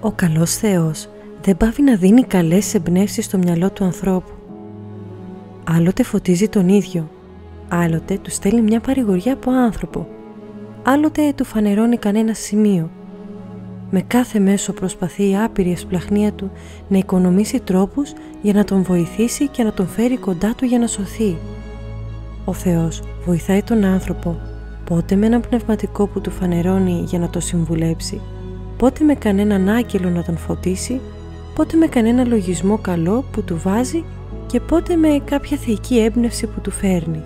Ο καλός Θεός δεν πάβει να δίνει καλές εμπνεύσεις στο μυαλό του ανθρώπου. Άλλοτε φωτίζει τον ίδιο, άλλοτε του στέλνει μια παρηγοριά από άνθρωπο, άλλοτε του φανερώνει κανένα σημείο. Με κάθε μέσο προσπαθεί η άπειρη εσπλαχνία του να οικονομήσει τρόπους για να τον βοηθήσει και να τον φέρει κοντά του για να σωθεί. Ο Θεός βοηθάει τον άνθρωπο, πότε με έναν πνευματικό που του φανερώνει για να το συμβουλέψει, πότε με κανέναν άγγελο να τον φωτίσει, πότε με κανένα λογισμό καλό που του βάζει και πότε με κάποια θεϊκή έμπνευση που του φέρνει.